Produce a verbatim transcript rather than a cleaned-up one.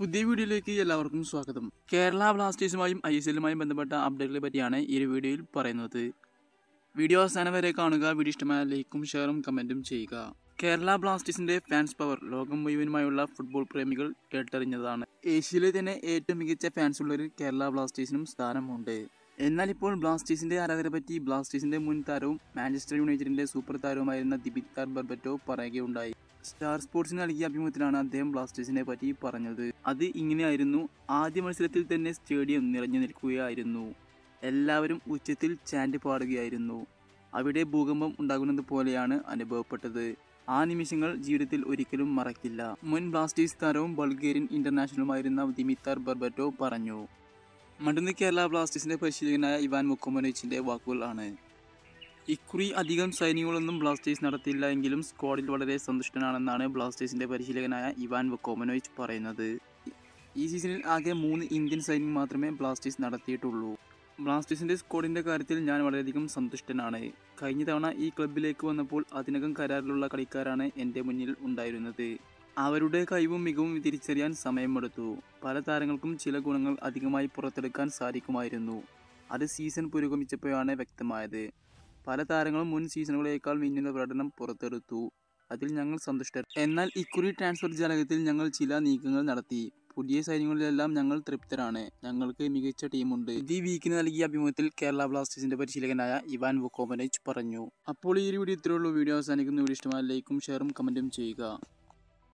പുതിയ വീഡിയോയിലേക്ക് എല്ലാവർക്കും സ്വാഗതം. കേരള ബ്ലാസ്റ്റേഴ്സുമായും ഐ എസ് എല്ലുമായും ബന്ധപ്പെട്ട അപ്ഡേറ്റുകളെ പറ്റിയാണ് ഈ വീഡിയോയിൽ പറയുന്നത്. വീഡിയോ അവസാനം വരെ കാണുക. വീഡിയോ ഇഷ്ടമായ ലൈക്കും ഷെയറും കമൻറ്റും ചെയ്യുക. കേരള ബ്ലാസ്റ്റേഴ്സിൻ്റെ ഫാൻസ് പവർ ലോകം മുഴുവനുമായുള്ള ഫുട്ബോൾ പ്രേമികൾ കേട്ടറിഞ്ഞതാണ്. ഏഷ്യയിലെ തന്നെ ഏറ്റവും മികച്ച ഫാൻസ് ഉള്ളവരിൽ കേരള ബ്ലാസ്റ്റേഴ്സിനും സ്ഥാനമുണ്ട്. എന്നാൽ ഇപ്പോൾ ബ്ലാസ്റ്റേഴ്സിൻ്റെ ആരാധകരെ പറ്റി ബ്ലാസ്റ്റേഴ്സിൻ്റെ മുൻ താരവും മാഞ്ചസ്റ്റർ യുണൈറ്റഡിൻ്റെ സൂപ്പർ താരവുമായിരുന്ന ദിപിക്താർ ബർബറ്റോ പറയുകയുണ്ടായി. സ്റ്റാർ സ്പോർട്സിന് നൽകിയ അഭിമുഖത്തിലാണ് അദ്ദേഹം ബ്ലാസ്റ്റേഴ്സിനെ പറ്റി പറഞ്ഞത്. അത് ഇങ്ങനെയായിരുന്നു: ആദ്യ മത്സരത്തിൽ തന്നെ സ്റ്റേഡിയം നിറഞ്ഞു നിൽക്കുകയായിരുന്നു. എല്ലാവരും ഉച്ചത്തിൽ ചാൻഡ് പാടുകയായിരുന്നു. അവിടെ ഭൂകമ്പം ഉണ്ടാകുന്നത് പോലെയാണ് അനുഭവപ്പെട്ടത്. ആ നിമിഷങ്ങൾ ജീവിതത്തിൽ ഒരിക്കലും മറക്കില്ല, മുൻ ബ്ലാസ്റ്റേഴ്സ് താരവും ബൾഗേറിയൻ ഇന്റർനാഷണലുമായിരുന്ന ദിമിത്താർ ബർബറ്റോ പറഞ്ഞു. മടന്ന് കേരള ബ്ലാസ്റ്റേഴ്സിൻ്റെ പരിശീലകനായ ഇവാൻ മുക്കോമനോവിച്ചിൻ്റെ വാക്കുകളാണ്. ഇക്കുറി അധികം സൈനികങ്ങളൊന്നും ബ്ലാസ്റ്റേഴ്സ് നടത്തില്ല, എങ്കിലും സ്ക്വാഡിൽ വളരെ സന്തുഷ്ടനാണെന്നാണ് ബ്ലാസ്റ്റേഴ്സിൻ്റെ പരിശീലകനായ ഇവാൻ മുക്കോമനോവിച്ച് പറയുന്നത്. ഈ സീസണിൽ ആകെ മൂന്ന് ഇന്ത്യൻ സൈനിങ് മാത്രമേ ബ്ലാസ്റ്റേഴ്സ് നടത്തിയിട്ടുള്ളൂ. ബ്ലാസ്റ്റേഴ്സിൻ്റെ സ്ക്വാഡിൻ്റെ കാര്യത്തിൽ ഞാൻ വളരെയധികം സന്തുഷ്ടനാണ്. കഴിഞ്ഞ തവണ ഈ ക്ലബിലേക്ക് വന്നപ്പോൾ അതിനകം കരാറിലുള്ള കളിക്കാരാണ് എൻ്റെ മുന്നിൽ ഉണ്ടായിരുന്നത്. അവരുടെ കഴിവും മികവും തിരിച്ചറിയാൻ സമയമെടുത്തു. പല താരങ്ങൾക്കും ചില ഗുണങ്ങൾ അധികമായി പുറത്തെടുക്കാൻ സാധിക്കുമായിരുന്നു. അത് സീസൺ പുരോഗമിച്ചപ്പോഴാണ് വ്യക്തമായത്. പല താരങ്ങളും മുൻ സീസണുകളേക്കാൾ മിന്നുന്ന പ്രകടനം പുറത്തെടുത്തു. അതിൽ ഞങ്ങൾ സന്തുഷ്ടർ. എന്നാൽ ഇക്കുറി ട്രാൻസ്ഫർ ജാലകത്തിൽ ഞങ്ങൾ ചില നീക്കങ്ങൾ നടത്തി. പുതിയ സൈന്യങ്ങളിലെല്ലാം ഞങ്ങൾ തൃപ്തരാണ്. ഞങ്ങൾക്ക് മികച്ച ടീമുണ്ട്. ദി വീക്കിന് നൽകിയ അഭിമുഖത്തിൽ കേരള ബ്ലാസ്റ്റേഴ്സിന്റെ പരിശീലകനായ ഇവാൻ വുക്കോമനേജ് പറഞ്ഞു. അപ്പോൾ ഈ ഒരു വീഡിയോ ഇത്രയുള്ളൂ. വീഡിയോ അവസാനിക്കുന്ന വീഡിയോ ഇഷ്ടമായ ലൈക്കും ഷെയറും കമൻറ്റും ചെയ്യുക.